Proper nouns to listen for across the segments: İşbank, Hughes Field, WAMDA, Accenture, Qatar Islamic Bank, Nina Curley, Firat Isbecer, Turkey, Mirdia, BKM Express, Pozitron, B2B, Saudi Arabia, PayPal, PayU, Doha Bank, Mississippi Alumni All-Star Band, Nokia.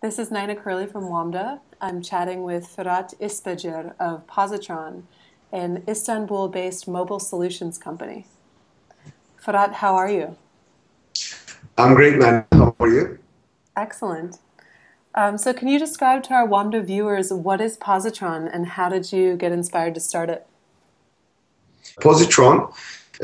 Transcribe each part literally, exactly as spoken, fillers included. This is Nina Curley from WAMDA. I'm chatting with Firat Isbecer of Pozitron, an Istanbul-based mobile solutions company. Firat, how are you? I'm great, Nina. How are you? Excellent. Um, so can you describe to our WAMDA viewers what is Pozitron and how did you get inspired to start it? Pozitron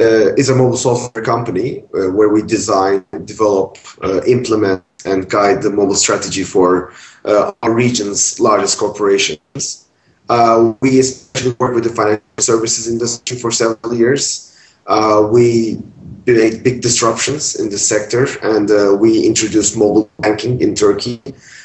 uh, is a mobile software company uh, where we design, develop, uh, implement, and guide the mobile strategy for uh, our region's largest corporations. Uh, we especially work with the financial services industry for several years. Uh, we made big disruptions in the sector, and uh, we introduced mobile banking in Turkey.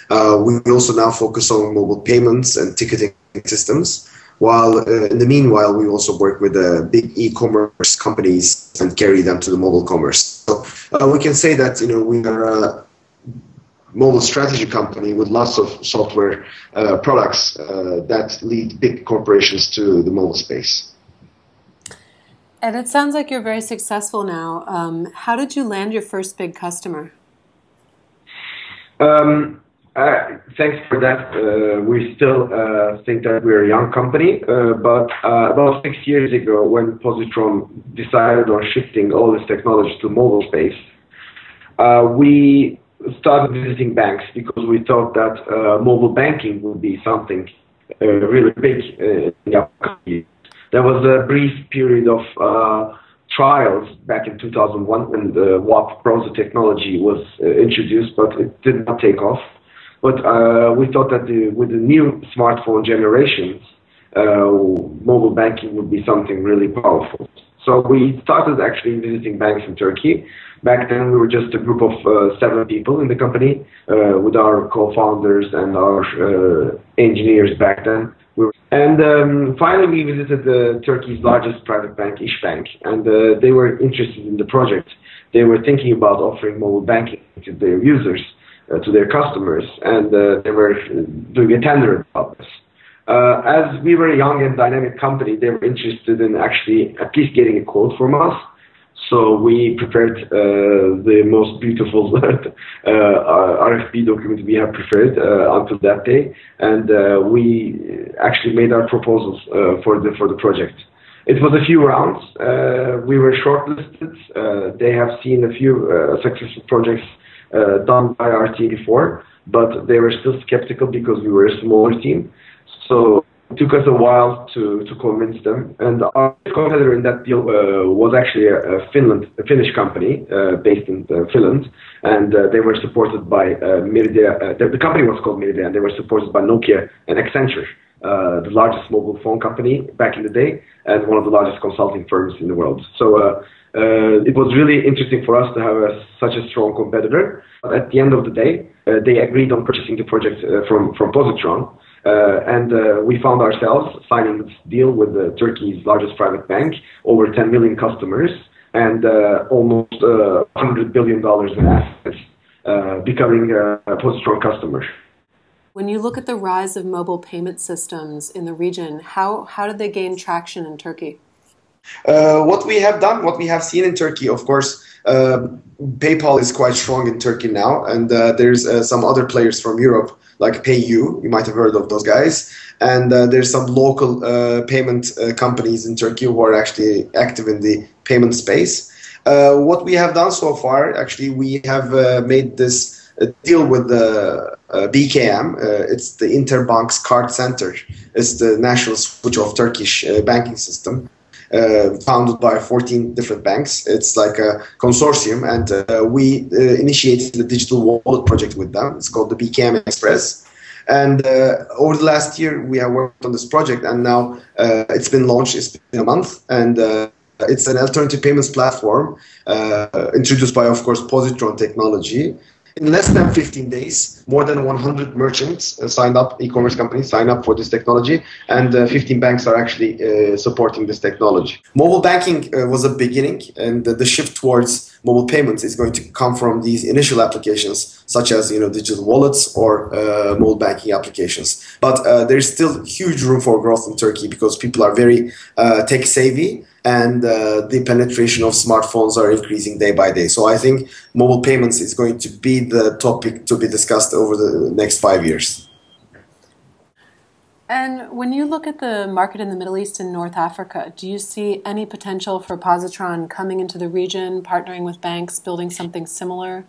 Uh, we also now focus on mobile payments and ticketing systems, while uh, in the meanwhile we also work with uh, big e-commerce companies and carry them to the mobile commerce. So uh, we can say that, you know, we are a mobile strategy company with lots of software uh, products uh, that lead big corporations to the mobile space. And it sounds like you're very successful now. Um, how did you land your first big customer? Um, uh, thanks for that. Uh, we still uh, think that we're a young company, uh, but uh, about six years ago when Pozitron decided on shifting all this technology to mobile space, uh, we started visiting banks because we thought that uh, mobile banking would be something uh, really big uh, in the upcoming years. There was a brief period of uh, trials back in two thousand one when the W A P browser technology was uh, introduced, but it did not take off. But uh, we thought that the, with the new smartphone generations, uh, mobile banking would be something really powerful. So we started actually visiting banks in Turkey. Back then we were just a group of uh, seven people in the company uh, with our co-founders and our uh, engineers back then. We were and um, finally we visited uh, Turkey's largest private bank, İşbank, and uh, they were interested in the project. They were thinking about offering mobile banking to their users, uh, to their customers, and uh, they were doing a tender about this. Uh, as we were a young and dynamic company, they were interested in actually at least getting a quote from us. So we prepared uh, the most beautiful uh, R F P document we have prepared uh, until that day, and uh, we actually made our proposals uh, for the for the project. It was a few rounds. Uh, we were shortlisted. Uh, they have seen a few uh, successful projects uh, done by our team before, but they were still skeptical because we were a smaller team. So it took us a while to, to convince them. And our competitor in that deal uh, was actually a, a, Finland, a Finnish company uh, based in uh, Finland. And uh, they were supported by uh, Mirdia. Uh, the, the company was called Mirdia, and they were supported by Nokia and Accenture, uh, the largest mobile phone company back in the day and one of the largest consulting firms in the world. So uh, uh, it was really interesting for us to have a, such a strong competitor. But at the end of the day, uh, they agreed on purchasing the project uh, from, from Pozitron. Uh, and uh, we found ourselves signing this deal with uh, Turkey's largest private bank, over ten million customers, and uh, almost uh, one hundred billion dollars in assets, uh, becoming a, a Pozitron customer. When you look at the rise of mobile payment systems in the region, how, how did they gain traction in Turkey? Uh, what we have done, what we have seen in Turkey, of course, uh, PayPal is quite strong in Turkey now, and uh, there's uh, some other players from Europe like PayU. You might have heard of those guys, and uh, there's some local uh, payment uh, companies in Turkey who are actually active in the payment space. Uh, what we have done so far, actually, we have uh, made this deal with the uh, uh, B K M. Uh, it's the Interbank's Card Center. It's the national switch of Turkish uh, banking system. Uh, founded by fourteen different banks. It's like a consortium, and uh, we uh, initiated the digital wallet project with them. It's called the B K M Express. And uh, over the last year, we have worked on this project, and now uh, it's been launched. It's been a month, and uh, it's an alternative payments platform uh, introduced by, of course, Pozitron technology. In less than fifteen days, more than one hundred merchants uh, signed up, e-commerce companies signed up for this technology, and uh, fifteen banks are actually uh, supporting this technology. Mobile banking uh, was a beginning, and the, the shift towards mobile payments is going to come from these initial applications, such as, you know, digital wallets or uh, mobile banking applications. But uh, there's still huge room for growth in Turkey because people are very uh, tech savvy. and uh, the penetration of smartphones are increasing day by day. So I think mobile payments is going to be the topic to be discussed over the next five years. And when you look at the market in the Middle East and North Africa, do you see any potential for Pozitron coming into the region, partnering with banks, building something similar?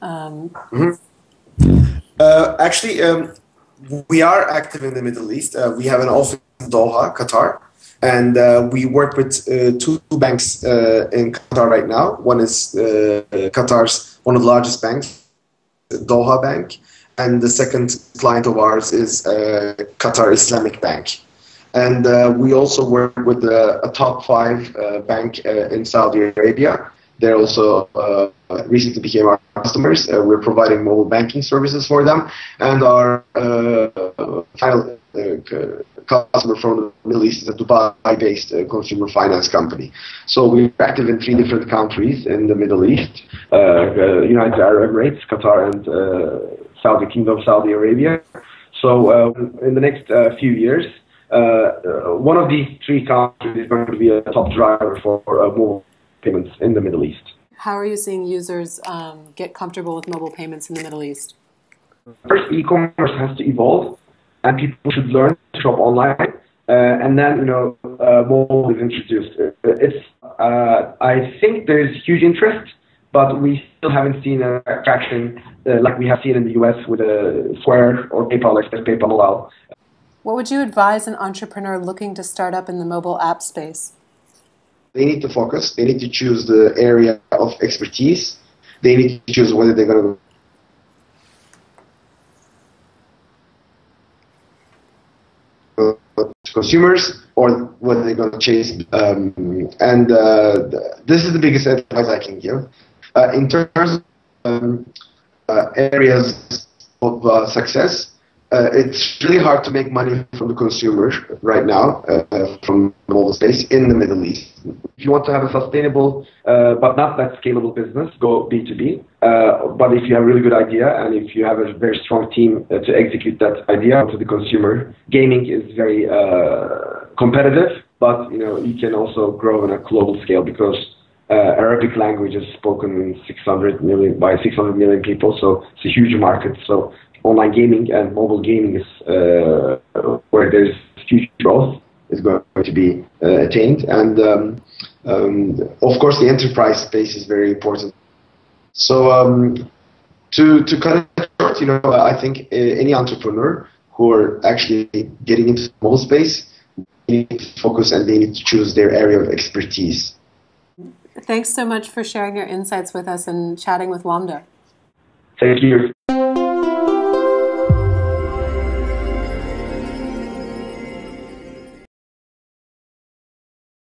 Um, mm-hmm. uh, actually, um, we are active in the Middle East. Uh, we have an office in Doha, Qatar, and uh, we work with uh, two banks uh, in Qatar right now. One is uh, Qatar's one of the largest banks, Doha Bank. And the second client of ours is uh, Qatar Islamic Bank. And uh, we also work with uh, a top five uh, bank uh, in Saudi Arabia. They're also uh, recently became our customers. Uh, we're providing mobile banking services for them. And our uh, final uh, customer from the Middle East is a Dubai-based uh, consumer finance company. So we're active in three different countries in the Middle East, uh, uh, United Arab Emirates, Qatar, and uh, Saudi Kingdom of Saudi Arabia. So uh, in the next uh, few years, uh, uh, one of these three countries is going to be a top driver for uh, mobile payments in the Middle East. How are you seeing users um, get comfortable with mobile payments in the Middle East? First, e-commerce has to evolve, and people should learn to shop online. Uh, and then, you know, uh, mobile is introduced. It's, uh, I think there is huge interest, but we still haven't seen a traction uh, like we have seen in the U S with a Square or PayPal Express, PayPal Mobile. What would you advise an entrepreneur looking to start up in the mobile app space? They need to focus. They need to choose the area of expertise. They need to choose whether they're going to... consumers or whether they're going to chase. Um, and uh, this is the biggest advice I can give. Uh, in terms of um, uh, areas of uh, success, uh, it's really hard to make money from the consumer right now uh, from the mobile space in the Middle East. If you want to have a sustainable uh, but not that scalable business, go B two B. Uh, but if you have a really good idea and if you have a very strong team uh, to execute that idea to the consumer, gaming is very uh, competitive, but you know you can also grow on a global scale because Uh, Arabic language is spoken in six hundred million, by six hundred million people, so it's a huge market. So online gaming and mobile gaming is uh, where there's huge growth is going to be uh, attained. And um, um, of course, the enterprise space is very important. So um, to to cut it short, you know, I think any entrepreneur who are actually getting into the mobile space, they need to focus and they need to choose their area of expertise. Thanks so much for sharing your insights with us and chatting with WAMDA. Thank you.